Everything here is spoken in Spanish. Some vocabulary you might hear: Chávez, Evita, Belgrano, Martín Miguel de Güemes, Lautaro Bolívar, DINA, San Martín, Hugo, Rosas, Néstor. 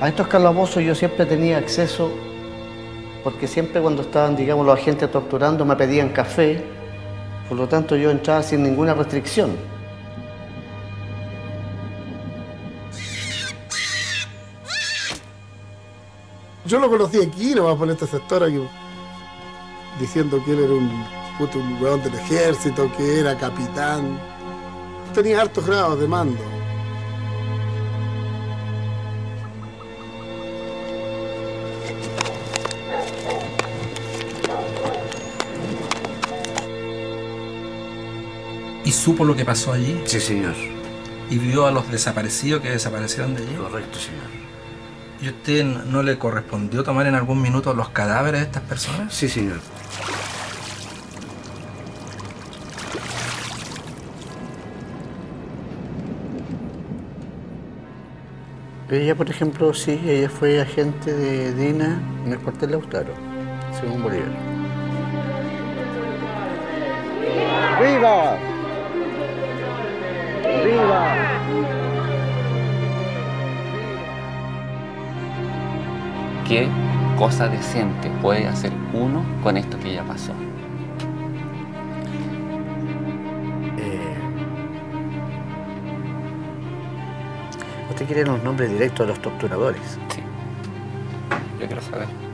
A estos calabozos yo siempre tenía acceso, porque siempre cuando estaban, digamos, los agentes torturando me pedían café, por lo tanto yo entraba sin ninguna restricción. Yo lo conocí aquí, nomás por este sector, aquí, diciendo que él era un hueón del ejército, que era capitán. Tenía altos grados de mando. ¿Y supo lo que pasó allí? Sí, señor. ¿Y vio a los desaparecidos que desaparecieron de allí? Correcto, señor. ¿Y usted no le correspondió tomar en algún minuto los cadáveres de estas personas? Sí, señor. Ella, por ejemplo, sí, ella fue agente de DINA en el cuartel Lautaro, según Bolívar. ¡Viva! ¡Viva! ¿Qué cosa decente puede hacer uno con esto que ya pasó? ¿Usted quiere los nombres directos de los torturadores? Sí. Yo quiero saber.